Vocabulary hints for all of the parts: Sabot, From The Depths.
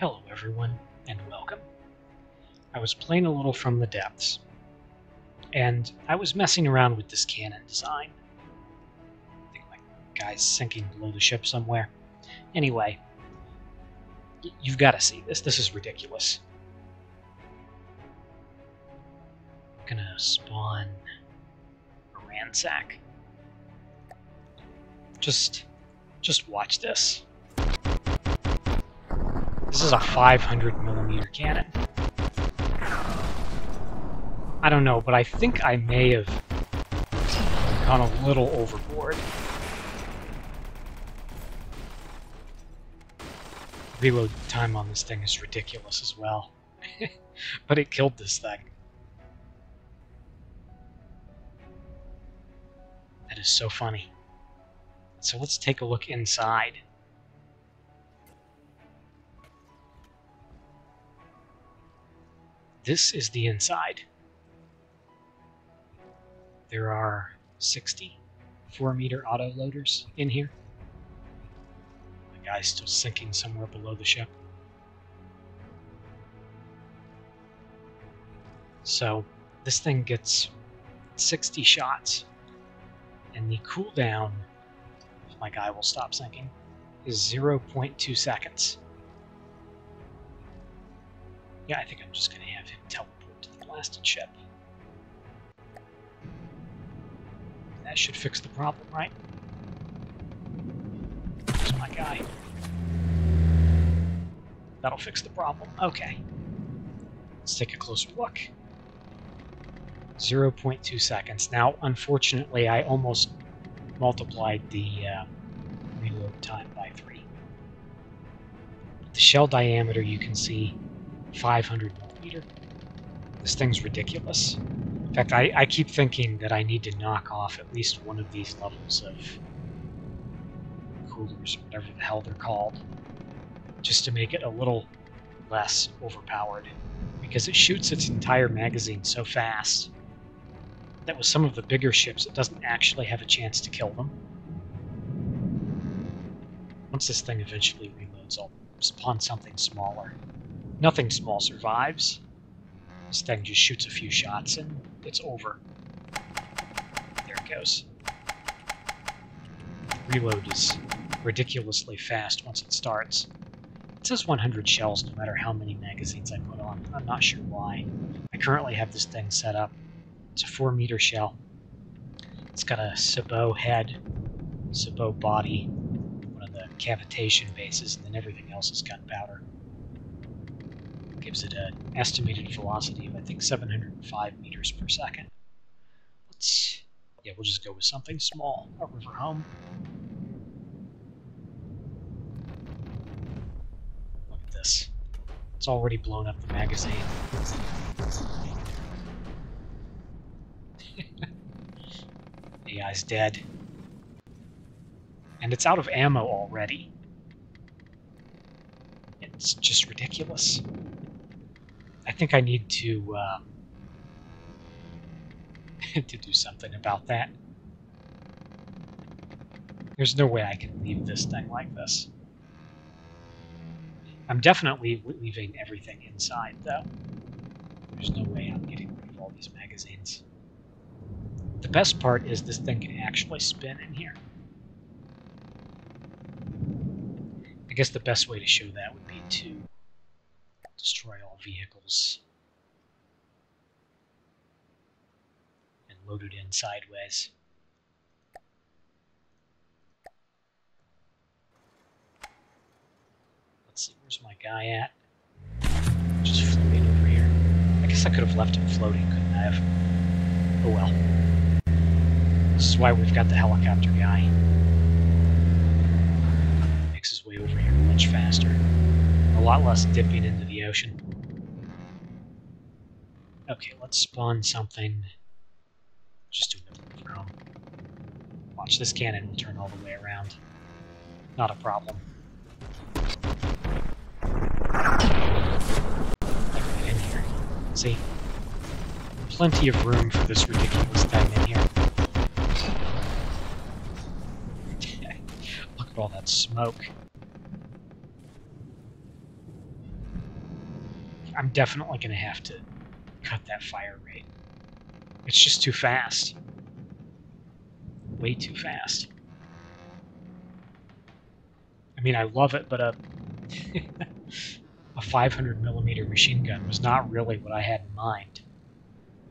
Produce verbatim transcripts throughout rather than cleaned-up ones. Hello everyone, and welcome. I was playing a little From the Depths, and I was messing around with this cannon design. I think my guy's sinking below the ship somewhere. Anyway, you've got to see this. This is ridiculous. I'm gonna spawn a ransack. Just, just watch this. This is a five hundred millimeter cannon. I don't know, but I think I may have gone a little overboard. Reload time on this thing is ridiculous as well. But it killed this thing. That is so funny. So let's take a look inside. This is the inside. There are sixty four meter autoloaders in here. The guy's still sinking somewhere below the ship. So this thing gets sixty shots, and the cooldown, if my guy will stop sinking, is zero point two seconds. Yeah, I think I'm just going to have him teleport to the blasted ship. That should fix the problem, right? There's my guy. That'll fix the problem. Okay. Let's take a closer look. zero point two seconds. Now, unfortunately, I almost multiplied the uh, reload time by three. The shell diameter, you can see, five hundred millimeter. This thing's ridiculous. In fact, I, I keep thinking that I need to knock off at least one of these levels of coolers, or whatever the hell they're called, just to make it a little less overpowered, because it shoots its entire magazine so fast that with some of the bigger ships it doesn't actually have a chance to kill them. Once this thing eventually reloads, I'll spawn something smaller. Nothing small survives. This thing just shoots a few shots and it's over. There it goes. Reload is ridiculously fast once it starts. It says one hundred shells no matter how many magazines I put on. I'm not sure why. I currently have this thing set up. It's a four meter shell. It's got a Sabot head, Sabot body, one of the cavitation bases, and then everything else is gunpowder. Gives it an estimated velocity of, I think, seven hundred five meters per second. Let's, yeah, we'll just go with something small. A river home. Look at this. It's already blown up the magazine. A I's dead. And it's out of ammo already. It's just ridiculous. I think I need to uh, to do something about that. There's no way I can leave this thing like this. I'm definitely leaving everything inside, though. There's no way I'm getting rid of all these magazines. The best part is this thing can actually spin in here. I guess the best way to show that would be to destroy all vehicles and load it in sideways. Let's see, where's my guy at? Just floating over here. I guess I could have left him floating, couldn't I have? Oh well. This is why we've got the helicopter guy. He makes his way over here much faster. A lot less dipping into the ocean. Okay, let's spawn something. Just do another throw. Watch, this cannon will turn all the way around. Not a problem. Get in here. See? Plenty of room for this ridiculous thing in here. Look at all that smoke. I'm definitely going to have to cut that fire rate. It's just too fast. Way too fast. I mean, I love it, but a, a five hundred millimeter machine gun was not really what I had in mind.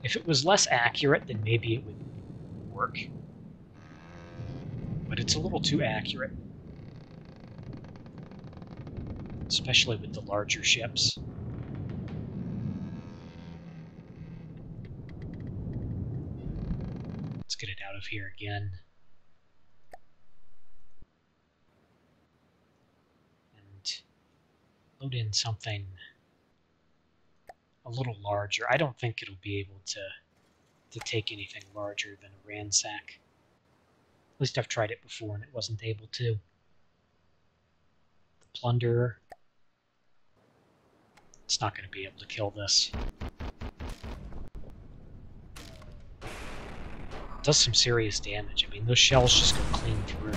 If it was less accurate, then maybe it would work. But it's a little too accurate. Especially with the larger ships. Let's get it out of here again. And load in something a little larger. I don't think it'll be able to, to take anything larger than a ransack. At least I've tried it before and it wasn't able to. The plunderer. It's not going to be able to kill this. It does some serious damage. I mean, those shells just go clean through.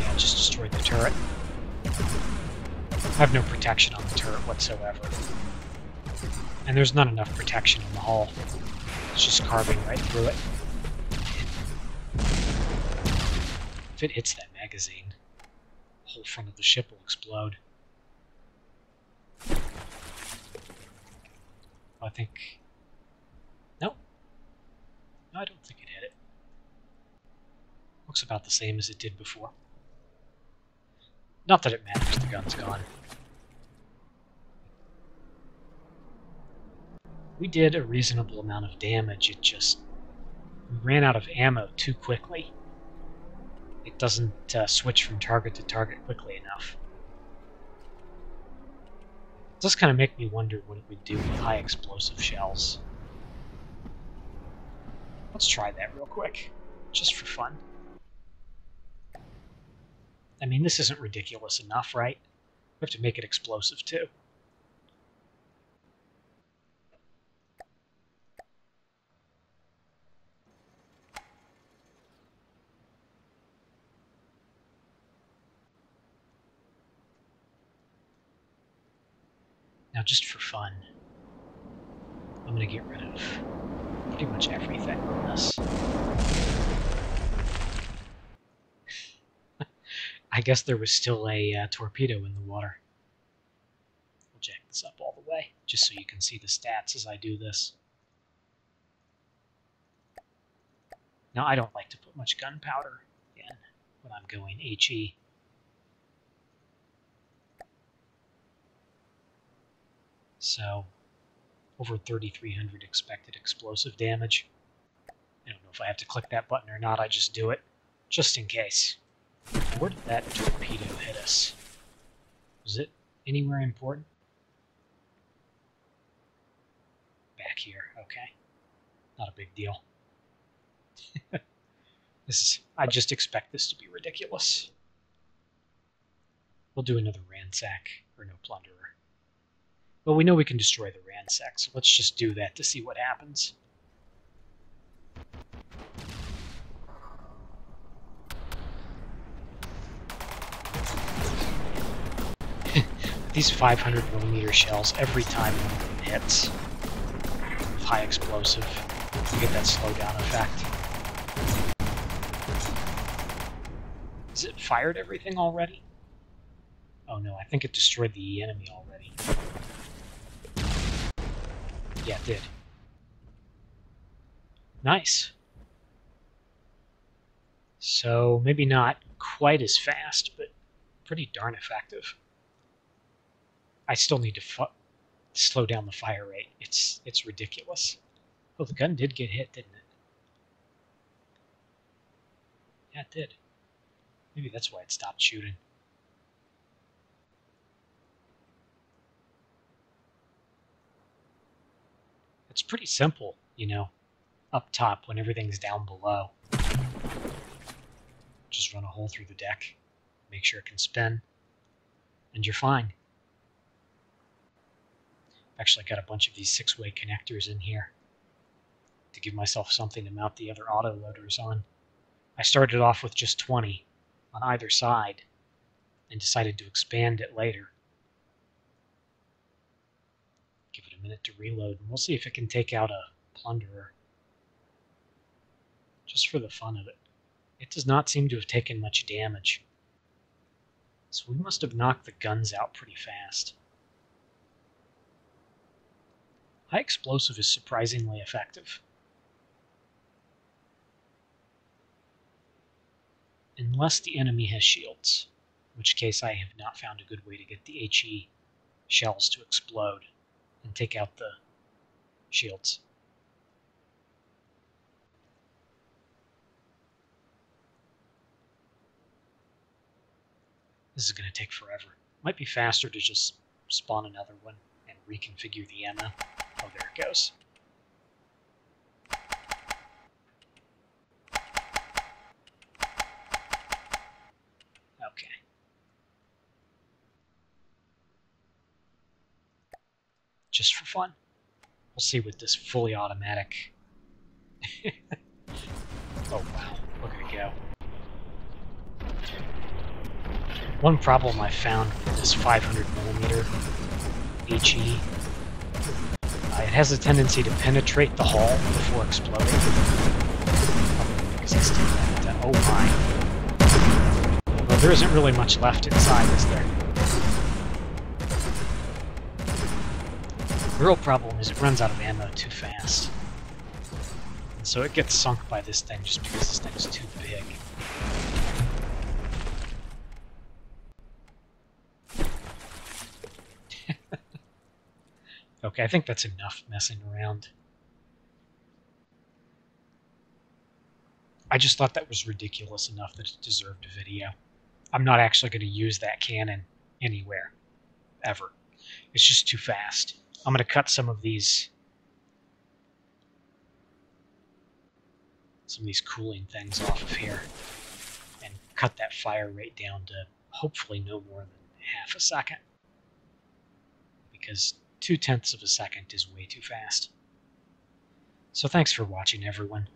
Yeah, just destroyed the turret. I have no protection on the turret whatsoever. And there's not enough protection in the hull. It's just carving right through it. If it hits that magazine, the whole front of the ship will explode. I think... Nope. No, I don't think it hit it. Looks about the same as it did before. Not that it matters, the gun's gone. We did a reasonable amount of damage, it just... We ran out of ammo too quickly. It doesn't uh, switch from target to target quickly enough. It does kind of make me wonder what it would do with high explosive shells. Let's try that real quick, just for fun. I mean, this isn't ridiculous enough, right? We have to make it explosive too. Now, just for fun, I'm going to get rid of pretty much everything on this. I guess there was still a uh, torpedo in the water. We'll jack this up all the way, just so you can see the stats as I do this. Now, I don't like to put much gunpowder in when I'm going HE. So, over thirty-three hundred expected explosive damage. I don't know if I have to click that button or not, I just do it, just in case. Where did that torpedo hit us? Was it anywhere important? Back here, okay. Not a big deal. This is, I just expect this to be ridiculous. We'll do another ransack, or no, plunderer. Well, we know we can destroy the ransack, so let's just do that to see what happens. These five hundred millimeter shells, every time one of them hits with high explosive, you get that slowdown effect. Has it fired everything already? Oh no, I think it destroyed the enemy already. Yeah, it did. Nice. So, maybe not quite as fast, but pretty darn effective. I still need to fu slow down the fire rate. It's, it's ridiculous. Oh, the gun did get hit, didn't it? Yeah, it did. Maybe that's why it stopped shooting. It's pretty simple, you know, up top when everything's down below. Just run a hole through the deck, make sure it can spin, and you're fine. Actually, I got a bunch of these six-way connectors in here to give myself something to mount the other autoloaders on. I started off with just twenty on either side and decided to expand it later. Give it a minute to reload, and we'll see if it can take out a plunderer. Just for the fun of it. It does not seem to have taken much damage. So we must have knocked the guns out pretty fast. High explosive is surprisingly effective. Unless the enemy has shields, in which case I have not found a good way to get the H E shells to explode and take out the shields. This is going to take forever. Might be faster to just spawn another one and reconfigure the ammo. Oh, there it goes. Okay. Just for fun. We'll see with this fully automatic. Oh, wow. Look at it go. One problem I found with this five hundred millimeter H E, uh, it has a tendency to penetrate the hull before exploding. That, oh my. Well, there isn't really much left inside, is there? The real problem is it runs out of ammo too fast. And so it gets sunk by this thing just because this thing's too big. Okay, I think that's enough messing around. I just thought that was ridiculous enough that it deserved a video. I'm not actually going to use that cannon anywhere, ever. It's just too fast. I'm going to cut some of these, some of these cooling things off of here and cut that fire rate down to hopefully no more than half a second. Because two tenths of a second is way too fast. So thanks for watching, everyone.